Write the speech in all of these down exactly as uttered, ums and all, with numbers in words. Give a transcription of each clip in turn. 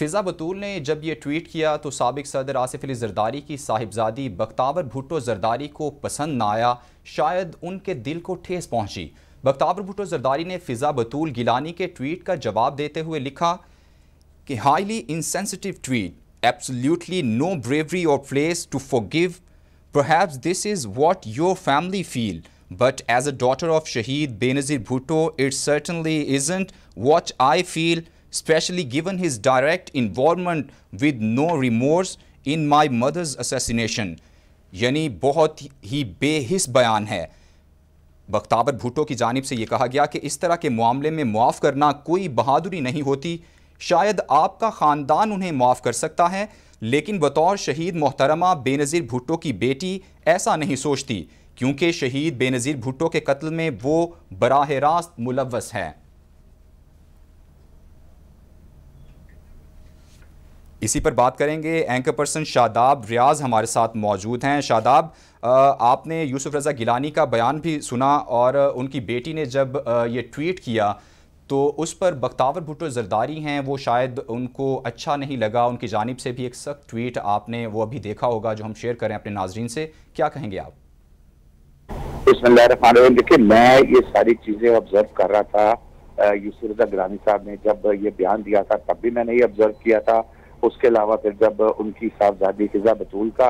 फिज़ा बतूल ने जब ये ट्वीट किया तो साबिक़ सदर आसिफ अली जरदारी की साहिबजादी बख्तावर भुट्टो जरदारी को पसंद ना आया, शायद उनके दिल को ठेस पहुँची। बख्तावर भुट्टो जरदारी ने फिज़ा बतूल गिलानी के ट्वीट का जवाब देते हुए लिखा कि highly insensitive tweet, absolutely no bravery और place to forgive, perhaps this is what your family feel, but as a daughter of शहीद Benazir Bhutto it certainly isn't what I feel, especially given his direct involvement with no remorse in my mother's assassination. यानी बहुत ही बेहिस बयान है। बख्तावर भुट्टो की जानिब से ये कहा गया कि इस तरह के मामले में माफ़ करना कोई बहादुरी नहीं होती, शायद आपका ख़ानदान उन्हें माफ़ कर सकता है, लेकिन बतौर शहीद मोहतरमा बेनज़ीर भुट्टो की बेटी ऐसा नहीं सोचती, क्योंकि शहीद बेनज़ीर भुट्टो के कत्ल में वो बराह रास्त मुलव्वस है। इसी पर बात करेंगे। एंकर पर्सन शादाब रियाज हमारे साथ मौजूद हैं। शादाब, आपने यूसुफ रज़ा गिलानी का बयान भी सुना और उनकी बेटी ने जब ये ट्वीट किया तो उस पर बख्तावर भुट्टो जरदारी हैं, वो शायद उनको अच्छा नहीं लगा, उनकी जानिब से भी एक सख्त ट्वीट आपने वो अभी देखा होगा जो हम शेयर करें अपने नाजरीन से, क्या कहेंगे आप? बिस्मिल्लाहिर्रहमानिर्रहीम। देखिए, मैं ये सारी चीज़ें ऑब्जर्व कर रहा था। यूसुफ रज़ा गिलानी साहब ने जब ये बयान दिया था तब भी मैंने ये ऑब्जर्व किया था। उसके अलावा फिर जब उनकी साहबजादी फिज़ा बतूल का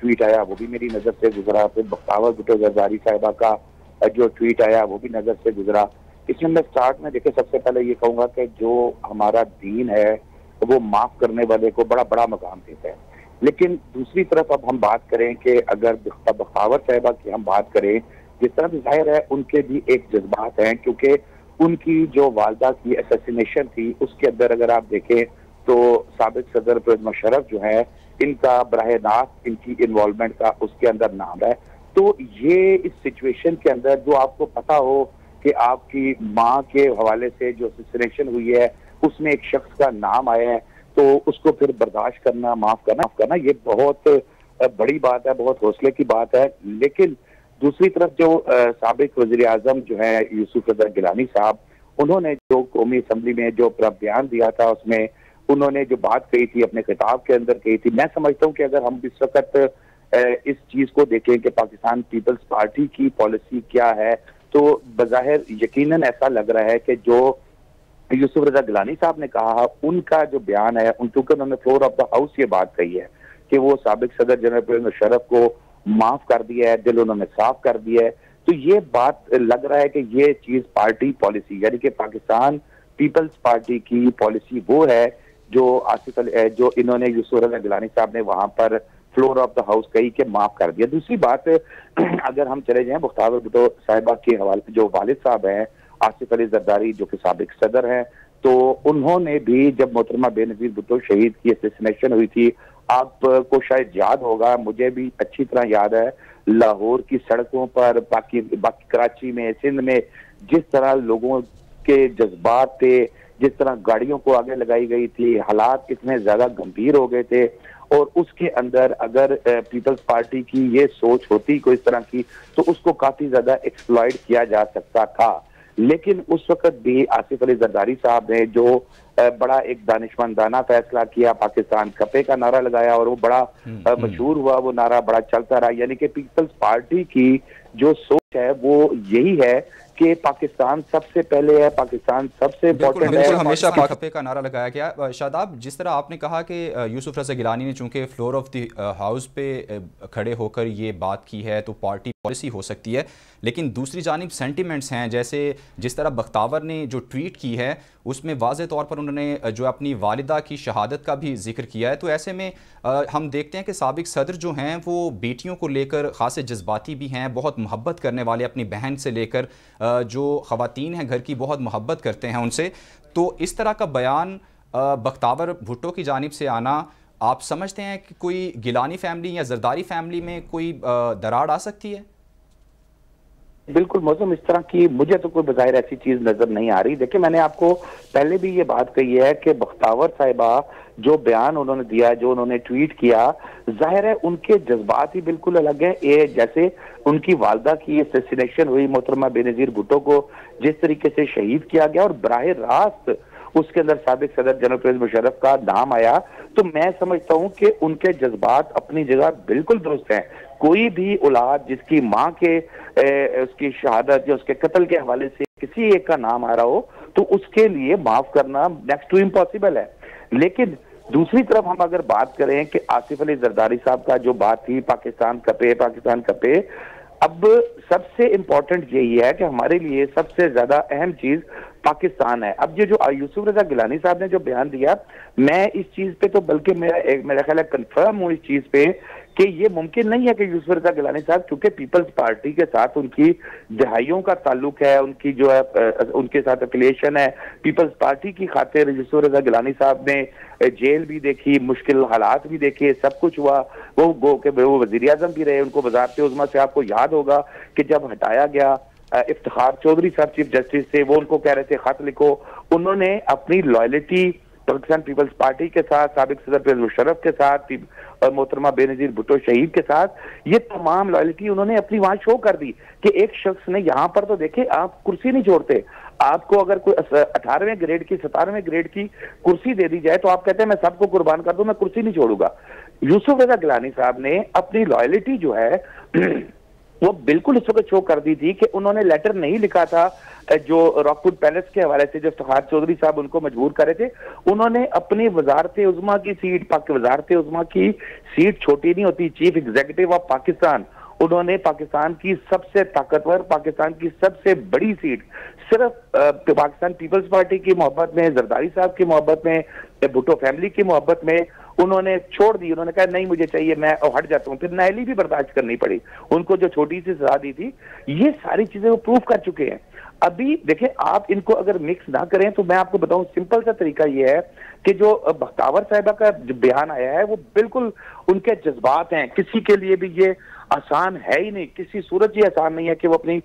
ट्वीट आया वो भी मेरी नज़र से गुजरा। फिर बख्तावर भुट्टो जरदारी साहिबा का जो ट्वीट आया वो भी नज़र से गुजरा। इसमें मैं स्टार्ट में देखे सबसे पहले ये कहूँगा कि जो हमारा दीन है तो वो माफ़ करने वाले को बड़ा बड़ा मकाम देता है, लेकिन दूसरी तरफ अब हम बात करें कि अगर बख्तावर साहिबा की हम बात करें, जिस तरह जाहिर है उनके भी एक जज्बात हैं, क्योंकि उनकी जो वालदा की असैसिनेशन थी उसके अंदर अगर आप देखें तो साबिक सदर परवेज मुशर्रफ जो है इनका बराह रास्त इनकी इन्वॉल्वमेंट का उसके अंदर नाम है। तो ये इस सिचुएशन के अंदर जो आपको पता हो कि आपकी माँ के हवाले से जो असैसिनेशन हुई है उसमें एक शख्स का नाम आया है तो उसको फिर बर्दाश्त करना, माफ करना करना ये बहुत बड़ी बात है, बहुत हौसले की बात है। लेकिन दूसरी तरफ जो साबिक वज़ीर आज़म जो है यूसुफ रज़ा गिलानी साहब, उन्होंने जो कौमी असम्बली में जो बयान दिया था उसमें उन्होंने जो बात कही थी अपने खिताब के अंदर कही थी, मैं समझता हूँ कि अगर हम इस वक्त इस चीज़ को देखें कि पाकिस्तान पीपल्स पार्टी की पॉलिसी क्या है तो बज़ाहिर यकीनन ऐसा लग रहा है कि जो यूसुफ रज़ा गिलानी साहब ने कहा उनका जो बयान है, क्योंकि उन्होंने फ्लोर ऑफ द हाउस ये बात कही है कि वो साबिक सदर जनरल परवेज मुशर्रफ को माफ़ कर दिया है, दिल उन्होंने साफ कर दिया है, तो ये बात लग रहा है कि ये चीज़ पार्टी पॉलिसी यानी कि पाकिस्तान पीपल्स पार्टी की पॉलिसी वो है जो आसिफ अली जो इन्होंने यूसुफ रज़ा गिलानी साहब ने वहां पर फ्लोर ऑफ द हाउस कही के माफ कर दिया। दूसरी बात अगर हम चले जाएं बख्तावर भुट्टो साहिबा के हवाले जो वालिद साहब हैं आसिफ अली जरदारी जो कि साबिक सदर हैं, तो उन्होंने भी जब मोहतरमा बेनज़ीर भुट्टो शहीद की असैसिनेशन हुई थी, आपको शायद याद होगा, मुझे भी अच्छी तरह याद है, लाहौर की सड़कों पर बाकी बाकी कराची में सिंध में जिस तरह लोगों के जज्बात थे, जिस तरह गाड़ियों को आगे लगाई गई थी, हालात कितने ज्यादा गंभीर हो गए थे। और उसके अंदर अगर पीपल्स पार्टी की ये सोच होती कोई इस तरह की तो उसको काफी ज्यादा एक्सप्लॉइट किया जा सकता था, लेकिन उस वक्त भी आसिफ अली जरदारी साहब ने जो बड़ा एक दानिशमंदाना फैसला किया, पाकिस्तान कपे का नारा लगाया और वो बड़ा मशहूर हुआ, वो नारा बड़ा चलता रहा। यानी कि पीपल्स पार्टी की जो सोच है वो यही है कि पाकिस्तान सबसे पहले है, पाकिस्तान सबसे इम्पोर्टेंट है, हमेशा कपे का नारा लगाया गया। शादाब, जिस तरह आपने कहा कि यूसुफ रज़ा गिलानी ने चूंकि फ्लोर ऑफ द हाउस पे खड़े होकर ये बात की है तो पार्टी पॉलिसी हो सकती है, लेकिन दूसरी जानिब सेंटिमेंट्स हैं, जैसे जिस तरह बख्तावर ने जो ट्वीट की है उसमें वाज़े तौर पर उन्होंने जो अपनी वालिदा की शहादत का भी जिक्र किया है। तो ऐसे में हम देखते हैं कि साबिक सदर जो हैं वो बेटियों को लेकर खासे जज्बाती भी हैं, बहुत मोहब्बत करने वाले, अपनी बहन से लेकर जो ख़वातीन हैं घर की बहुत मोहब्बत करते हैं उनसे, तो इस तरह का बयान बख्तावर भुट्टो की जानिब से आना आप समझते हैं कि कोई गिलानी फैमिली या जरदारी फैमिली में कोई दरार आ सकती है? बिल्कुल मौसम, इस तरह की मुझे तो कोई बज़ाहिर ऐसी चीज़ नज़र नहीं आ रही। देखिए, मैंने आपको पहले भी ये बात कही है कि बख्तावर साहिबा जो बयान उन्होंने दिया, जो उन्होंने ट्वीट किया, जाहिर है उनके जज्बात ही बिल्कुल अलग है। ये जैसे उनकी वालदा की असैसिनेशन हुई, मोहतरमा बेनज़ीर भुट्टो को जिस तरीके से शहीद किया गया और बराह रास्त उसके अंदर साबिक सदर जनरल परवेज मुशर्रफ का नाम आया, तो मैं समझता हूं कि उनके जज्बात अपनी जगह बिल्कुल दुरुस्त हैं। कोई भी औलाद जिसकी माँ के ए, उसकी शहादत या उसके कत्ल के हवाले से किसी एक का नाम आ रहा हो तो उसके लिए माफ करना नेक्स्ट टू इम्पॉसिबल है। लेकिन दूसरी तरफ हम अगर बात करें कि आसिफ अली जरदारी साहब का जो बात थी पाकिस्तान कपे पाकिस्तान कपे, अब सबसे इम्पोर्टेंट यही है कि हमारे लिए सबसे ज्यादा अहम चीज पाकिस्तान है। अब ये जो यूसुफ रजा गिलानी साहब ने जो बयान दिया, मैं इस चीज पे तो बल्कि मेरा मेरा ख्याल है कंफर्म हूँ इस चीज पे कि ये मुमकिन नहीं है कि यूसुफ रजा गिलानी साहब, क्योंकि पीपल्स पार्टी के साथ उनकी दहाइयों का ताल्लुक है, उनकी जो है उनके साथ एफिलिएशन है, पीपल्स पार्टी की खातिर यूसुफ रजा गिलानी साहब ने जेल भी देखी, मुश्किल हालात भी देखे, सब कुछ हुआ। वो गो के वो वजीर आजम भी रहे, उनको वजारत उज़्मा से आपको याद होगा कि जब हटाया गया इफ्तिखार चौधरी साहब चीफ जस्टिस से, वो उनको कह रहे थे खत लिखो, उन्होंने अपनी लॉयल्टी पाकिस्तान पीपल्स पार्टी के साथ, साबिक सदर परवेज मुशर्रफ के साथ और मोहतरमा बेनजीर भुट्टो शहीद के साथ, ये तमाम लॉयल्टी उन्होंने अपनी वहां शो कर दी कि एक शख्स ने यहाँ पर तो देखे आप कुर्सी नहीं छोड़ते, आपको अगर कोई अठारहवें ग्रेड की सतारहवें ग्रेड की कुर्सी दे दी जाए तो आप कहते हैं मैं सबको कुर्बान कर दूं, मैं कुर्सी नहीं छोड़ूंगा। यूसुफ रजा गिलानी साहब ने अपनी लॉयल्टी जो है वो बिल्कुल इस वक्त शो कर दी थी कि उन्होंने लेटर नहीं लिखा था जो रॉकवुड पैलेस के हवाले से जो इफ्तिखार चौधरी साहब उनको मजबूर कर रहे थे। उन्होंने अपनी वजारत उज़्मा की सीट, पाक वजारत उज़्मा की सीट छोटी नहीं होती, चीफ एग्जीक्यूटिव ऑफ पाकिस्तान, उन्होंने पाकिस्तान की सबसे ताकतवर, पाकिस्तान की सबसे बड़ी सीट, सिर्फ पाकिस्तान पीपल्स पार्टी की मोहब्बत में, जरदारी साहब की मोहब्बत में, भुट्टो फैमिली की मोहब्बत में उन्होंने छोड़ दी। उन्होंने कहा नहीं मुझे चाहिए, मैं हट जाता हूँ। फिर नहली भी बर्दाश्त करनी पड़ी उनको, जो छोटी सी सजा दी थी। ये सारी चीजें वो प्रूव कर चुके हैं। अभी देखें आप इनको अगर मिक्स ना करें तो मैं आपको बताऊं सिंपल सा तरीका ये है कि जो बख्तावर साहिबा का जो बयान आया है वो बिल्कुल उनके जज्बात हैं। किसी के लिए भी ये आसान है ही नहीं, किसी सूरत ये आसान नहीं है कि वो अपनी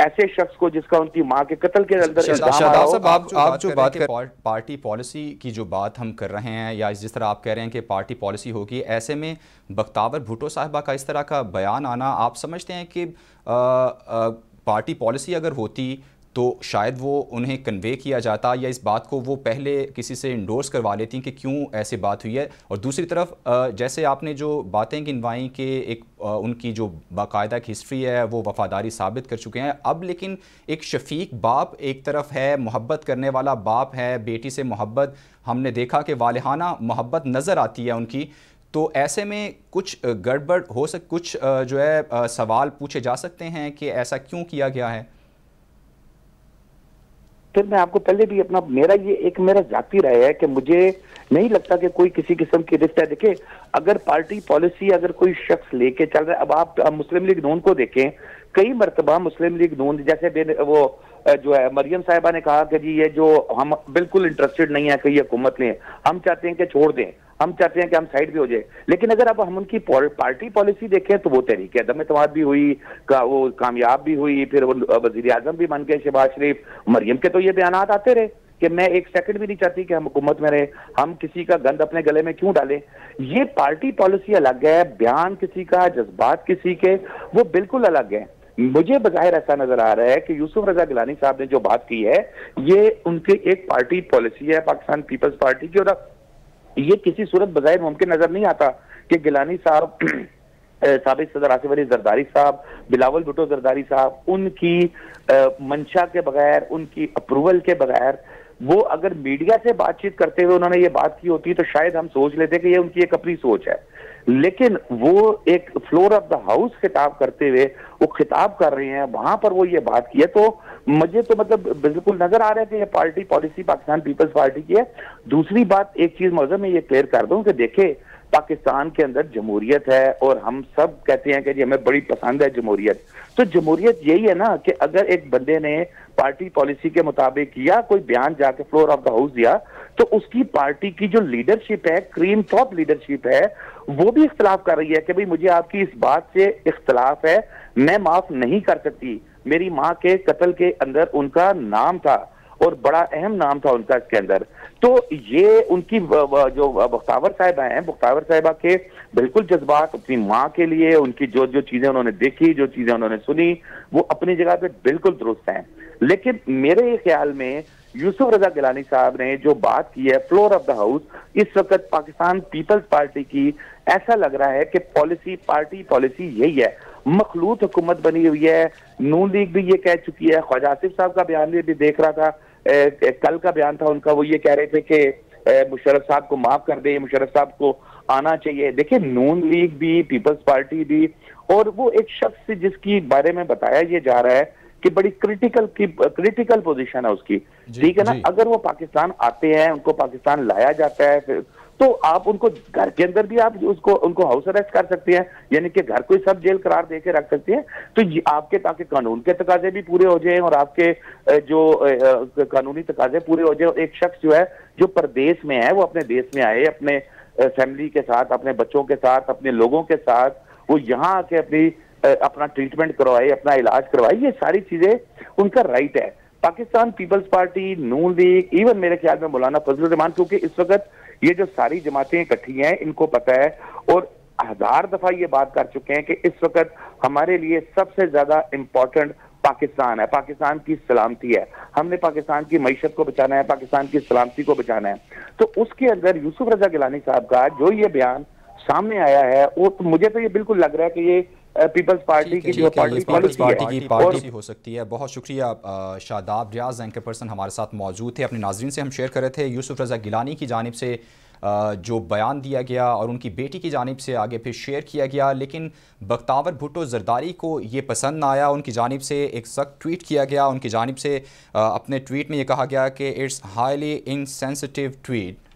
ऐसे शख्स को जिसका उनकी मां के कत्ल के अंदर इल्जाम, आप जो बात कर पार्टी पॉलिसी की जो बात हम कर रहे हैं या जिस तरह आप कह रहे हैं कि पार्टी पॉलिसी होगी, ऐसे में बख्तावर भुट्टो साहिबा का इस तरह का बयान आना, आप समझते हैं कि पार्टी पॉलिसी अगर होती तो शायद वो उन्हें कन्वे किया जाता या इस बात को वो पहले किसी से इंडोर्स करवा लेती कि क्यों ऐसे बात हुई है। और दूसरी तरफ जैसे आपने जो बातें गिनवाई कि एक उनकी जो बाकायदा एक हिस्ट्री है वो वफादारी साबित कर चुके हैं, अब लेकिन एक शफीक बाप एक तरफ है, मोहब्बत करने वाला बाप है, बेटी से मोहब्बत हमने देखा कि वालिहाना मोहब्बत नज़र आती है उनकी, तो ऐसे में कुछ गड़बड़ हो सक कुछ जो है सवाल पूछे जा सकते हैं कि ऐसा क्यों किया गया है। फिर मैं आपको पहले भी अपना मेरा ये एक मेरा जाती राय है कि मुझे नहीं लगता कि कोई किसी किस्म की रिश्ता है। देखिए अगर पार्टी पॉलिसी अगर कोई शख्स लेके चल रहा है, अब आप मुस्लिम लीग नून को देखें, कई मरतबा मुस्लिम लीग नून जैसे वो जो है मरियम साहिबा ने कहा कि जी ये जो हम बिल्कुल इंटरेस्टेड नहीं है कि ये हुकूमत लें, हम चाहते हैं कि छोड़ दें, हम चाहते हैं कि हम साइड भी हो जाए। लेकिन अगर अब हम उनकी पार्टी पॉलिसी देखें तो वो तहरीक अदम एतमाद भी हुई, का, वो कामयाब भी हुई, फिर वो वजीर आजम भी बन गए शहबाज शरीफ, मरियम के तो ये बयान आते रहे कि मैं एक सेकंड भी नहीं चाहती कि हम हुकूमत में रहे, हम किसी का गंद अपने गले में क्यों डालें। ये पार्टी पॉलिसी अलग है, बयान किसी का, जज्बात किसी के, वो बिल्कुल अलग है। मुझे बज़ाहिर ऐसा नजर आ रहा है कि यूसुफ रजा गिलानी साहब ने जो बात की है ये उनके एक पार्टी पॉलिसी है पाकिस्तान पीपल्स पार्टी की, और ये किसी सूरत बज़ाहिर मुमकिन नजर नहीं आता कि गिलानी साहब, साबिक सदर आसिफ अली जरदारी साहब, बिलावल भुट्टो जरदारी साहब, उनकी मंशा के बगैर, उनकी अप्रूवल के बगैर, वो अगर मीडिया से बातचीत करते हुए उन्होंने ये बात की होती तो शायद हम सोच लेते कि ये उनकी एक अपनी सोच है। लेकिन वो एक फ्लोर ऑफ द हाउस खिताब करते हुए वो खिताब कर रहे हैं, वहां पर वो ये बात की है, तो मुझे तो मतलब बिल्कुल नजर आ रहा है कि ये पार्टी पॉलिसी पाकिस्तान पीपल्स पार्टी की है। दूसरी बात, एक चीज मौजूद में ये क्लियर कर दूं कि देखे पाकिस्तान के अंदर जमहूरियत है और हम सब कहते हैं कि जी हमें बड़ी पसंद है जमहूरियत, तो जमहूरियत यही है ना कि अगर एक बंदे ने पार्टी पॉलिसी के मुताबिक या कोई बयान जाके फ्लोर ऑफ द हाउस दिया तो उसकी पार्टी की जो लीडरशिप है, क्रीम टॉप लीडरशिप है, वो भी इख्तलाफ कर रही है कि भाई मुझे आपकी इस बात से इख्तलाफ है, मैं माफ नहीं कर सकती, मेरी माँ के कत्ल के अंदर उनका नाम था और बड़ा अहम नाम था उनका इसके अंदर। तो ये उनकी जो बख्तावर साहिबा हैं, बख्तावर साहिबा के बिल्कुल जज्बात अपनी माँ के लिए, उनकी जो जो चीजें उन्होंने देखी, जो चीजें उन्होंने सुनी, वो अपनी जगह पे बिल्कुल दुरुस्त हैं। लेकिन मेरे ख्याल में यूसुफ रजा गिलानी साहब ने जो बात की है फ्लोर ऑफ द हाउस, इस वक्त पाकिस्तान पीपल्स पार्टी की ऐसा लग रहा है कि पॉलिसी, पार्टी पॉलिसी यही है, मखलूत हुकूमत बनी हुई है। नून लीग भी ये कह चुकी है, ख्वाजा आसिफ साहब का बयान भी देख रहा था, ए, कल का बयान था उनका, वो ये कह रहे थे कि मुशर्रफ साहब को माफ कर दे, मुशर्रफ साहब को आना चाहिए। देखिए नून लीग भी, पीपल्स पार्टी भी, और वो एक शख्स से जिसकी बारे में बताया ये जा रहा है कि बड़ी क्रिटिकल की क्रिटिकल पोजीशन है उसकी, ठीक है ना। अगर वो पाकिस्तान आते हैं, उनको पाकिस्तान लाया जाता है, तो आप उनको घर के अंदर भी आप उसको उनको हाउस अरेस्ट कर सकते हैं, यानी कि घर को सब जेल करार दे के रख सकते हैं। तो ये आपके, ताकि कानून के तकाजे भी पूरे हो जाए और आपके जो कानूनी तकाजे पूरे हो जाए। एक शख्स जो है जो परदेश में है, वो अपने देश में आए, अपने फैमिली के साथ, अपने बच्चों के साथ, अपने लोगों के साथ, वो यहाँ आके अपनी अपना ट्रीटमेंट करवाए, अपना इलाज करवाए, ये सारी चीजें उनका राइट है। पाकिस्तान पीपल्स पार्टी, नून लीग, इवन मेरे ख्याल में मौलाना फजल रहमान, क्योंकि इस वक्त ये जो सारी जमातें इकट्ठी हैं, इनको पता है और हजार दफा ये बात कर चुके हैं कि इस वक्त हमारे लिए सबसे ज्यादा इम्पोर्टेंट पाकिस्तान है, पाकिस्तान की सलामती है, हमने पाकिस्तान की मैशत को बचाना है, पाकिस्तान की सलामती को बचाना है। तो उसके अंदर यूसुफ रजा गिलानी साहब का जो ये बयान सामने आया है, वो तो मुझे तो ये बिल्कुल लग रहा है कि ये पीपल्स पार्टी की जो पार्टी पीपल्स पार्टी की पार्टी हो सकती है। बहुत शुक्रिया। शादाब रियाज एंकर पर्सन हमारे साथ मौजूद थे। अपने नाजरीन से हम शेयर कर रहे थे यूसुफ रजा गिलानी की जानिब से जो बयान दिया गया और उनकी बेटी की जानिब से आगे फिर शेयर किया गया, लेकिन बख्तावर भुट्टो जरदारी को ये पसंद ना आया। उनकी जानिब से एक सख्त ट्वीट किया गया, उनकी जानिब से अपने ट्वीट में ये कहा गया कि इट्स हाईली इनसेंसिटिव ट्वीट